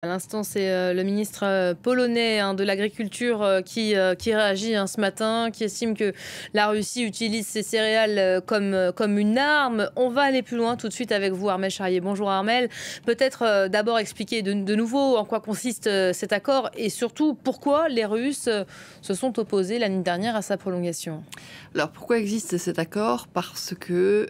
À l'instant, c'est le ministre polonais de l'Agriculture qui réagit ce matin, qui estime que la Russie utilise ses céréales comme une arme. On va aller plus loin tout de suite avec vous, Armel Charrier. Bonjour Armel. Peut-être d'abord expliquer de nouveau en quoi consiste cet accord et surtout pourquoi les Russes se sont opposés l'année dernière à sa prolongation. Alors pourquoi existe cet accord? Parce que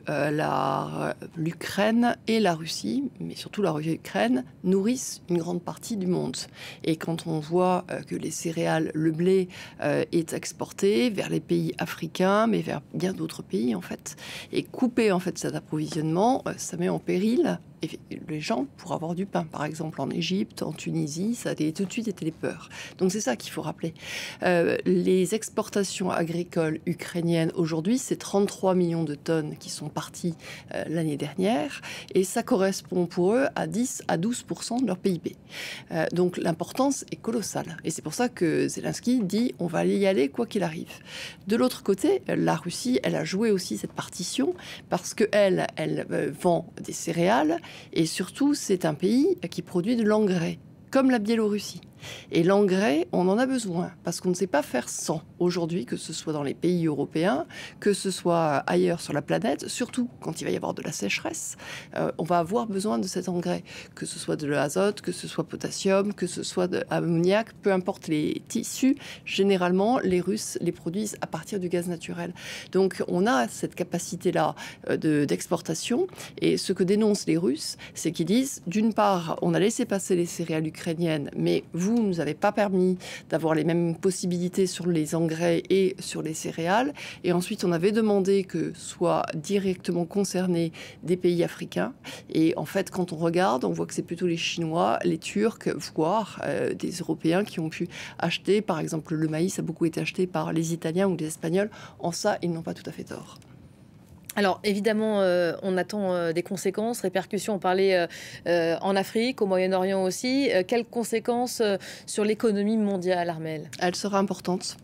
l'Ukraine et la Russie, mais surtout la Russie-Ukraine, nourrissent une grande partie du monde. Et quand on voit que les céréales, le blé est exporté vers les pays africains, mais vers bien d'autres pays en fait, et couper en fait cet approvisionnement, ça met en péril les gens pour avoir du pain. Par exemple en Égypte, en Tunisie, ça a tout de suite été les peurs. Donc c'est ça qu'il faut rappeler. Les exportations agricoles ukrainiennes aujourd'hui, c'est 33 millions de tonnes qui sont parties l'année dernière, et ça correspond pour eux à 10 à 12% de leur PIB. Donc l'importance est colossale. Et c'est pour ça que Zelensky dit on va y aller quoi qu'il arrive. De l'autre côté, la Russie, elle a joué aussi cette partition parce qu'elle, elle vend des céréales et surtout c'est un pays qui produit de l'engrais, comme la Biélorussie. Et l'engrais, on en a besoin, parce qu'on ne sait pas faire sans aujourd'hui, que ce soit dans les pays européens, que ce soit ailleurs sur la planète, surtout quand il va y avoir de la sécheresse, on va avoir besoin de cet engrais, que ce soit de l'azote, que ce soit potassium, que ce soit de l'ammoniac, peu importe les tissus, généralement les Russes les produisent à partir du gaz naturel. Donc on a cette capacité-là d'exportation, et ce que dénoncent les Russes, c'est qu'ils disent, d'une part, on a laissé passer les céréales ukrainiennes, mais vous ne nous avez pas permis d'avoir les mêmes possibilités sur les engrais et sur les céréales. Et ensuite, on avait demandé que soient directement concernés des pays africains. Et en fait, quand on regarde, on voit que c'est plutôt les Chinois, les Turcs, voire des Européens qui ont pu acheter. Par exemple, le maïs a beaucoup été acheté par les Italiens ou les Espagnols. En ça, ils n'ont pas tout à fait tort. Alors évidemment, on attend des conséquences, répercussions, on parlait en Afrique, au Moyen-Orient aussi. Quelles conséquences sur l'économie mondiale, Armel? Elle sera importante.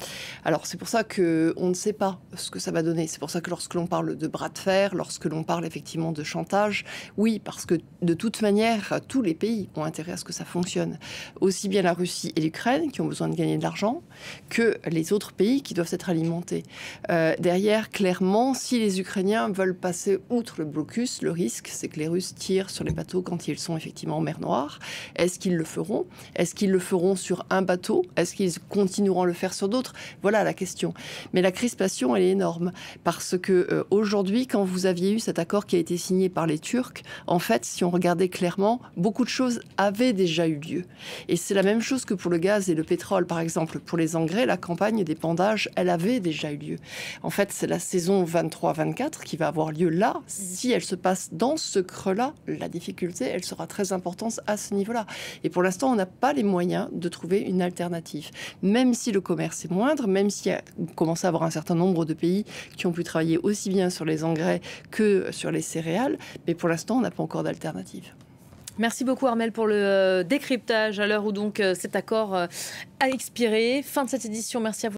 Alors c'est pour ça qu'on ne sait pas ce que ça va donner. C'est pour ça que lorsque l'on parle de bras de fer, lorsque l'on parle effectivement de chantage, oui, parce que de toute manière, tous les pays ont intérêt à ce que ça fonctionne. Aussi bien la Russie et l'Ukraine qui ont besoin de gagner de l'argent, que les autres pays qui doivent être alimentés. Derrière, clairement, si les Ukrainiens veulent passer outre le blocus, le risque, c'est que les Russes tirent sur les bateaux quand ils sont effectivement en mer Noire. Est-ce qu'ils le feront? Est-ce qu'ils le feront sur un bateau? Est-ce qu'ils continueront à le faire sur d'autres? Voilà la question. Mais la crispation, elle est énorme. Parce que aujourd'hui, quand vous aviez eu cet accord qui a été signé par les Turcs, en fait, si on regardait clairement, beaucoup de choses avaient déjà eu lieu. Et c'est la même chose que pour le gaz et le pétrole. Par exemple, pour les engrais, la campagne d'épandage, elle avait déjà eu lieu. En fait, c'est la saison 23-24 qui va avoir lieu là. Si elle se passe dans ce creux-là, la difficulté, elle sera très importante à ce niveau-là. Et pour l'instant, on n'a pas les moyens de trouver une alternative. Même si le commerce est moindre, même si on commence à avoir un certain nombre de pays qui ont pu travailler aussi bien sur les engrais que sur les céréales, mais pour l'instant, on n'a pas encore d'alternative. Merci beaucoup Armel pour le décryptage à l'heure où donc cet accord a expiré. Fin de cette édition, merci à vous.